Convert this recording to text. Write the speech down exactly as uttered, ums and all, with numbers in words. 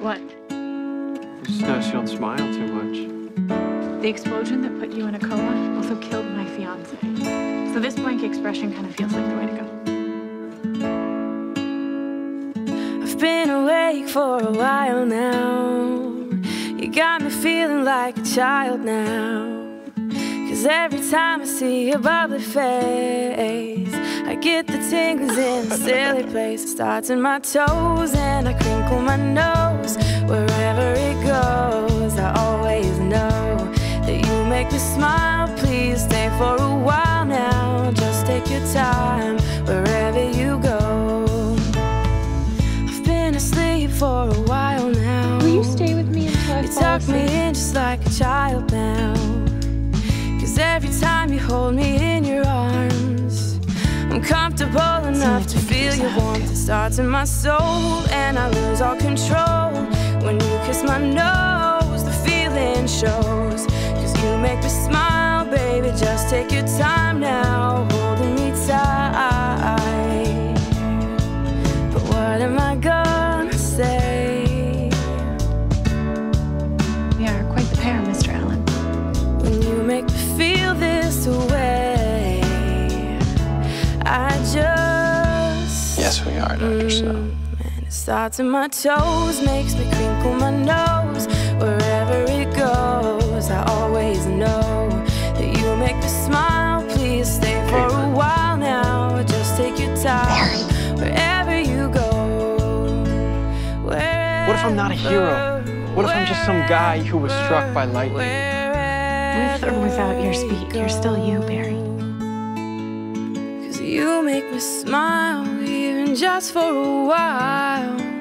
What? The snow shield smiled too much. The explosion that put you in a coma also killed my fiance. So this blank expression kind of feels like the way to go. I've been awake for a while now. You got me feeling like a child now. Cause every time I see your bubbly face, I get the tingles in a silly place. Starts in my toes and I crinkle my nose. Wherever it goes, I always know that you make me smile. Please stay for a while now. Just take your time wherever you go. I've been asleep for a while now. Will you stay with me until I fall asleep? You tuck me in just like a child now. Every time you hold me in your arms, I'm comfortable enough to feel your warmth. It starts in my soul and I lose all control. When you kiss my nose, the feeling shows. Cause you make me smile, baby, just take your time now. Holding me tight, but what am I gonna say? We are quite the pair, Mister Allen. When you make me feel this way, I just... Yes, we are, Doctor Snow. And it starts in my toes, makes me crinkle my nose. Wherever it goes, I always know that you make me smile. Please stay for a while now. Just take your time wherever you go. Wherever, what if I'm not a hero? What if I'm just some guy who was struck by lightning? With or without your speak, you're still you, Barry. Cause you make me smile, even just for a while.